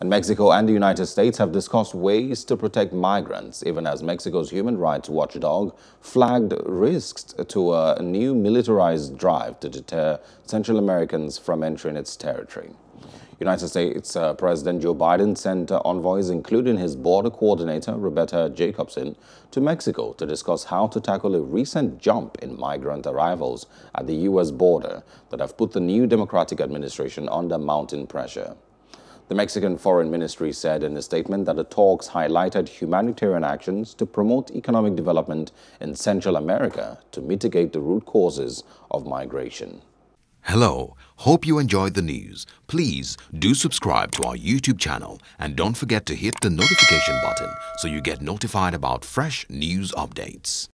And Mexico and the United States have discussed ways to protect migrants, even as Mexico's human rights watchdog flagged risks to a new militarized drive to deter Central Americans from entering its territory. United States President Joe Biden sent envoys, including his border coordinator, Roberta Jacobson, to Mexico to discuss how to tackle a recent jump in migrant arrivals at the U.S. border that have put the new Democratic administration under mounting pressure. The Mexican Foreign Ministry said in a statement that the talks highlighted humanitarian actions to promote economic development in Central America to mitigate the root causes of migration. Hello, hope you enjoyed the news. Please do subscribe to our YouTube channel and don't forget to hit the notification button so you get notified about fresh news updates.